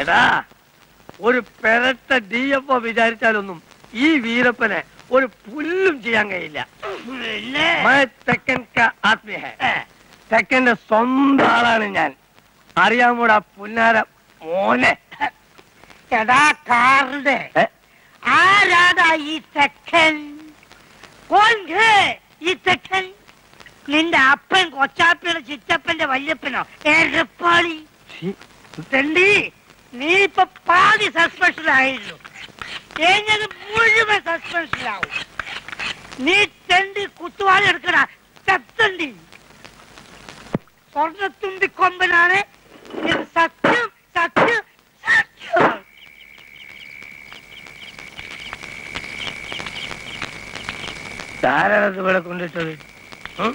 Eda, one parent that day of Vijayalonum, E. Virapane, one pullum Giangaila. My second car at me. Second a Sondaranan. Ariamuda Punara Mone. Eda Carde. Arada is second. One day is second. Linda up and watch up and sit up and the Valipino. Air the party. Tendi, need for party suspension. Then you put a suspension out. Need Tendi Kutuarakara, Sapsundi. Sort of Tundi Combinare, it's Satur, Satur, Satur. Tara is what I conditioned. Huh?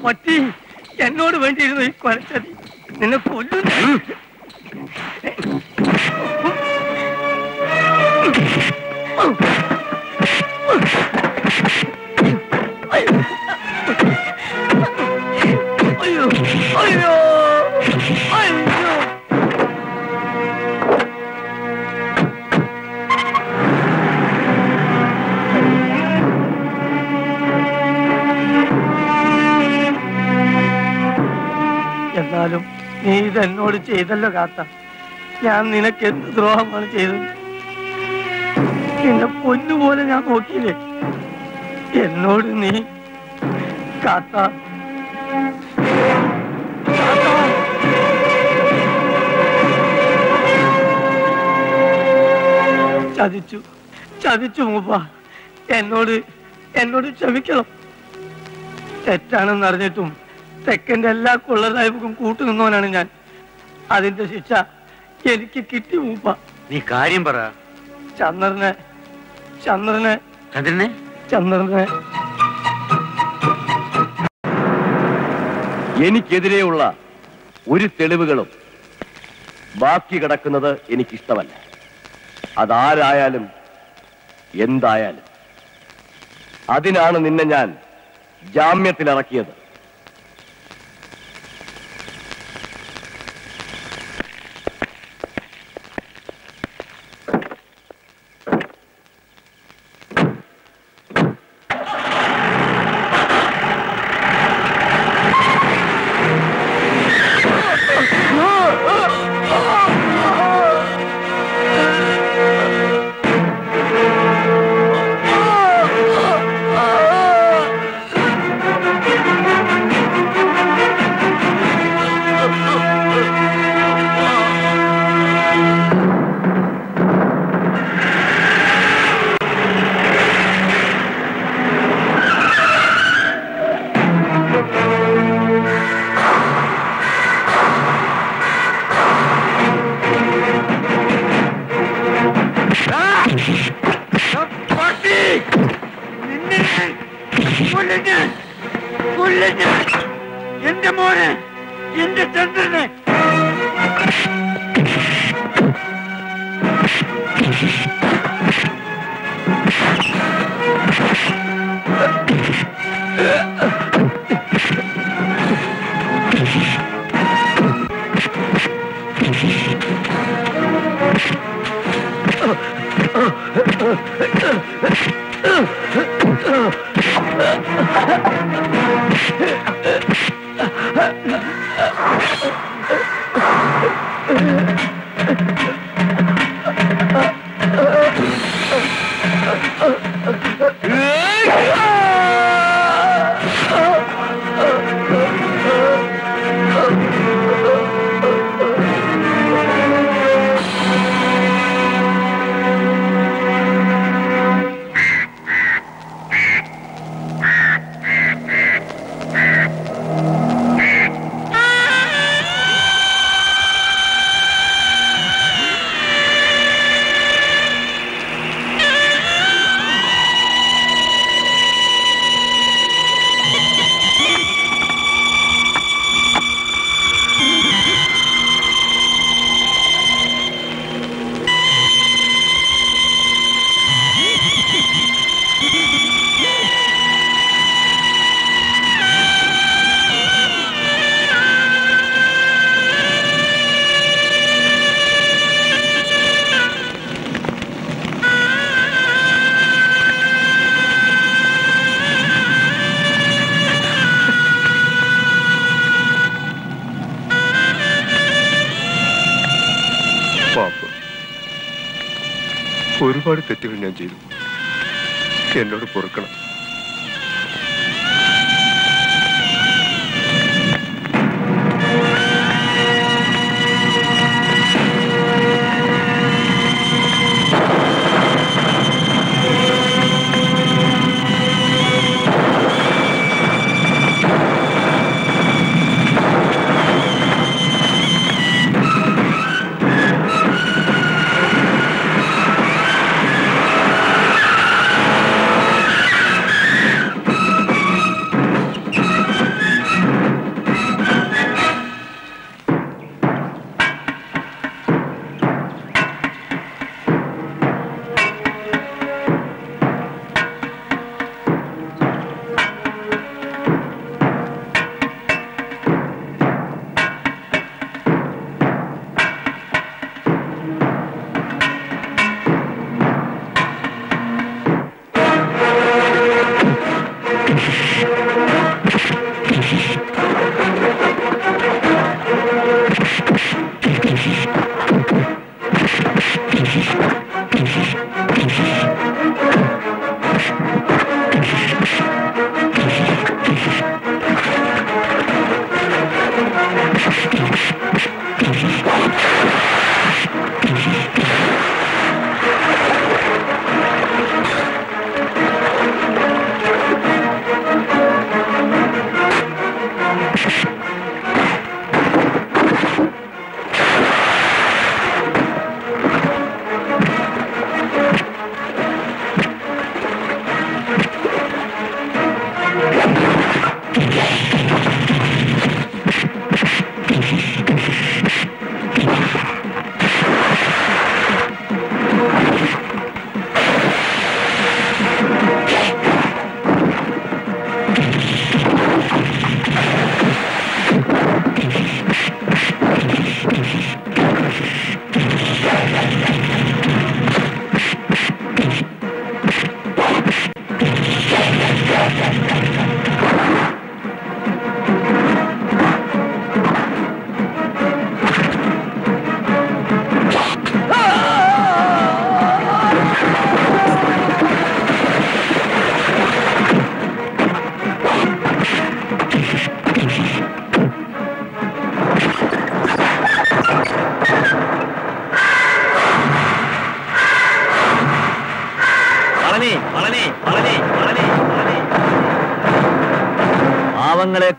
What is the note of the question? In a food, neither nor the chase the Lagata. Yam in a kid to throw up on chase. In the food, the water and I'm okay. Yet nor the knee, Kata. Chadichu, Chadichu, and nor the Chavical. Tetanum. Second, all colors I have come to know. I am not. That is the situation. Where did you come from? You are in Bara. Chandran. Chandran. Chandran. Chandran. Any Kedre Ulla, where is Televigalop? Baki Gadakanada, any Kistaval. Adar Ayalam, Yendayal. Adinana Ninajan, Jamia Tilarakia. പാപ്പ്. ഒരുപാട് തെറ്റുകൾ ഞാൻ ചെയ്തു, എന്നോട് പൊറുക്കണം.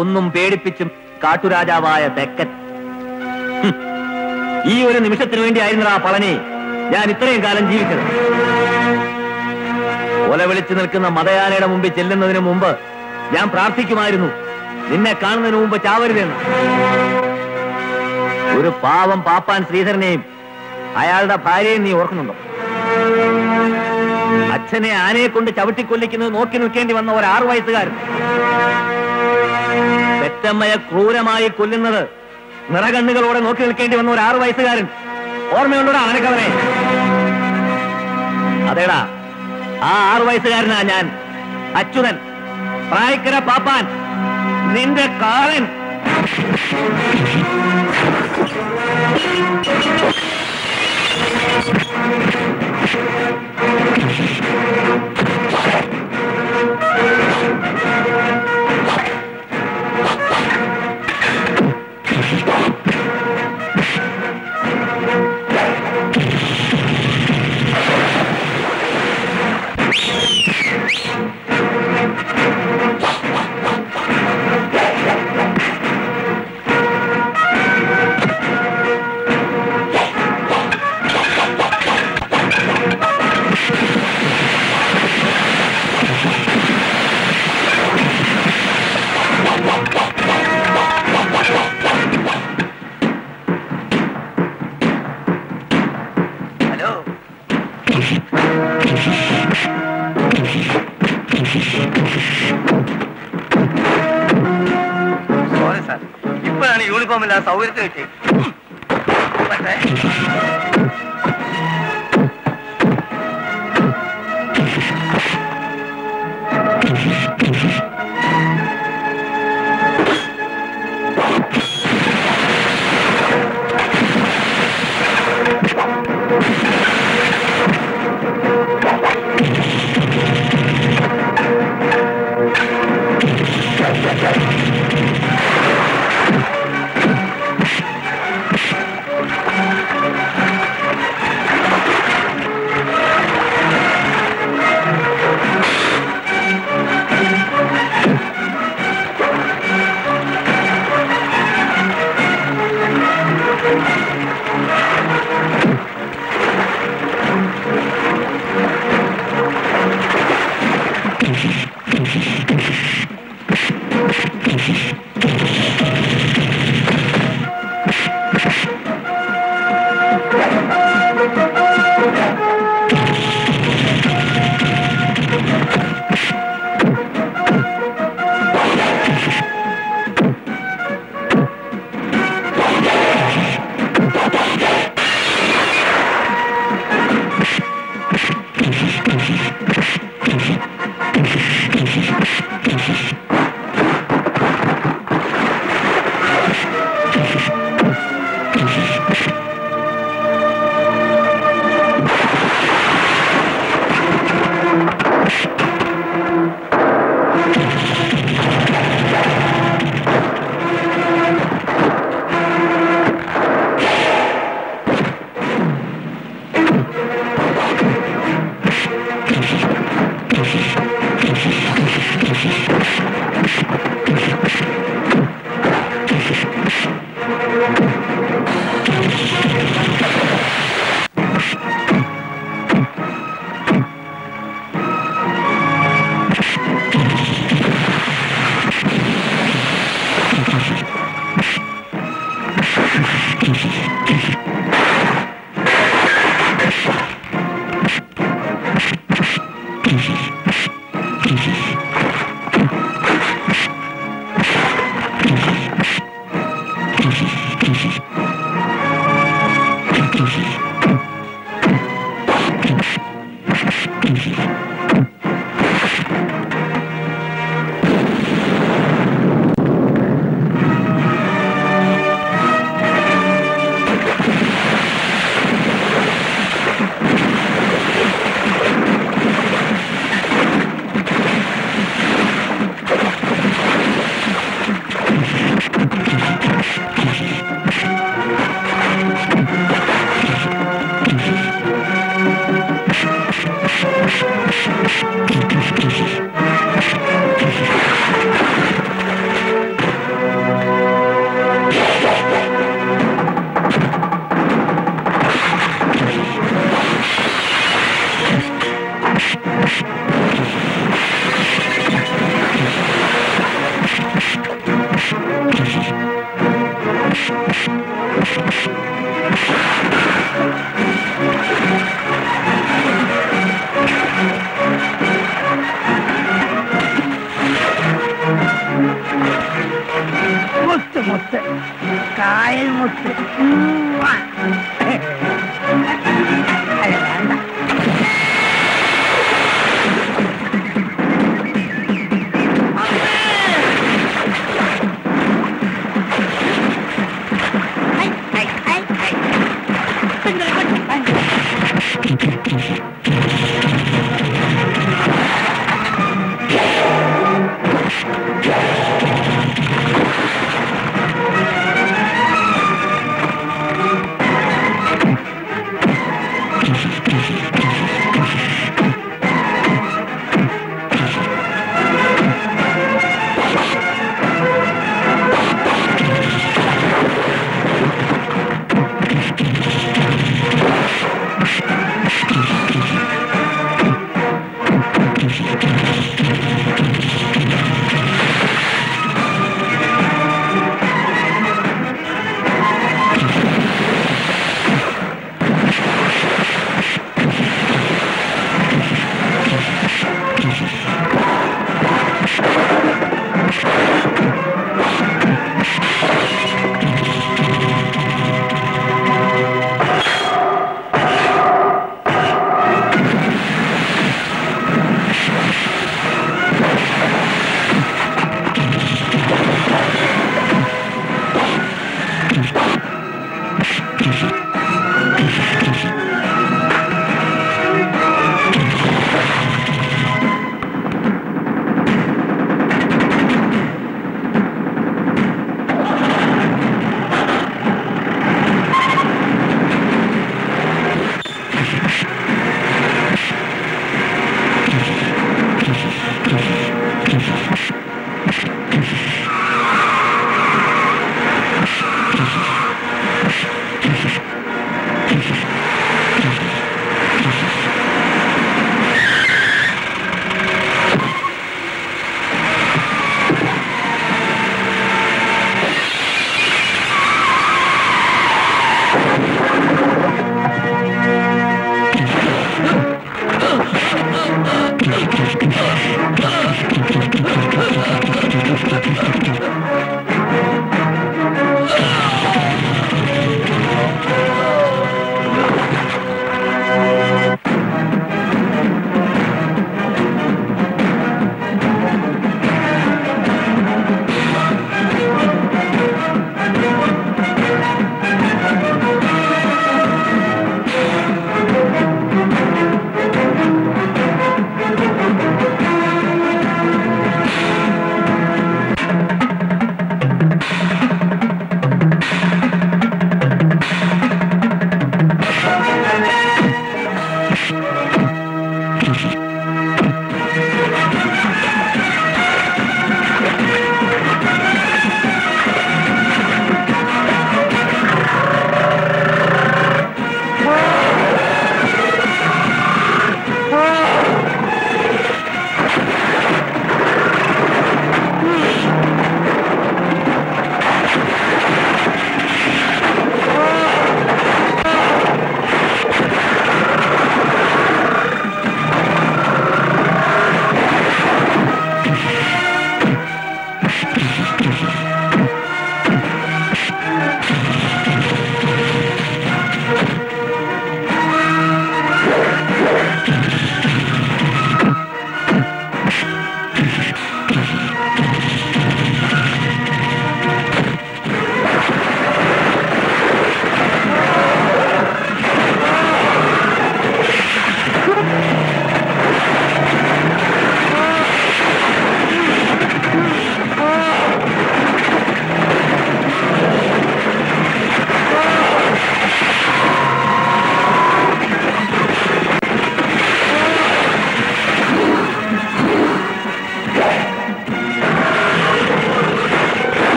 ഒന്നും പേടിപ്പിച്ചും കാട്ടുരാജാവായ തെക്കൻ ഈ ഒരു നിമിഷത്തിന് വേണ്ടിയായിരുന്ന ആ പളനി ഞാൻ ഇത്രയും കാലം ജീവിച്ചത്. കൊല വിളിച്ചു നിൽക്കുന്ന മതയാനയുടെ മുമ്പിൽ ചെല്ലുന്നതിന് മുമ്പ് ഞാൻ പ്രാർത്ഥിക്കുമായിരുന്നു, നിന്നെ കാണുന്നതിന് മുമ്പ് ചാവരുതെന്ന്. ഒരു പാവം പാപ്പാൻ ശ്രീധരനെയും അയാളുടെ ഭാര്യയെയും നീ ഓർക്കുന്നുണ്ടോ? അച്ഛനെ ആനയെ കൊണ്ട് ചവിട്ടിക്കൊല്ലിക്കുന്നത് നോക്കി നിൽക്കേണ്ടി വന്ന ഒരു 6 വയസ്സുകാരൻ പെറ്റമ്മയെ ക്രൂരമായി കൊല്ലുന്നത് നിറകണ്ണുകളോടെ നോക്കി നിൽക്കേണ്ടി വന്ന ഒരു 6 വയസ്സുകാരൻ ഓർമ്മയുണ്ടോടാ ആനക്കവനെ? അതേടാ, ആ 6 വയസ്സുകാരനാ ഞാൻ, അച്യുതൻ, പ്രായക്കര പാപ്പാൻ, നിന്റെ കാലൻ. സൗകര്യത്തിന് കിട്ടി.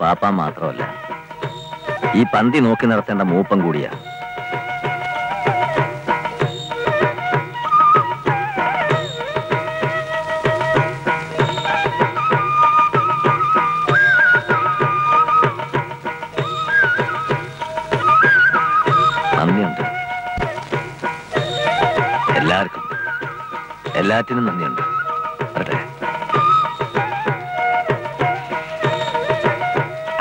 പാപ്പാൻ മാത്രമല്ല, ഈ പന്തി നോക്കി നടത്തേണ്ട മൂപ്പം കൂടിയാ. നന്ദിയുണ്ട് എല്ലാവർക്കും, എല്ലാറ്റിനും നന്ദിയുണ്ട്.